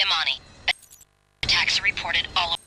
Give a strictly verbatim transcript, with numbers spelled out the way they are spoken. Imani. Attacks are reported all over.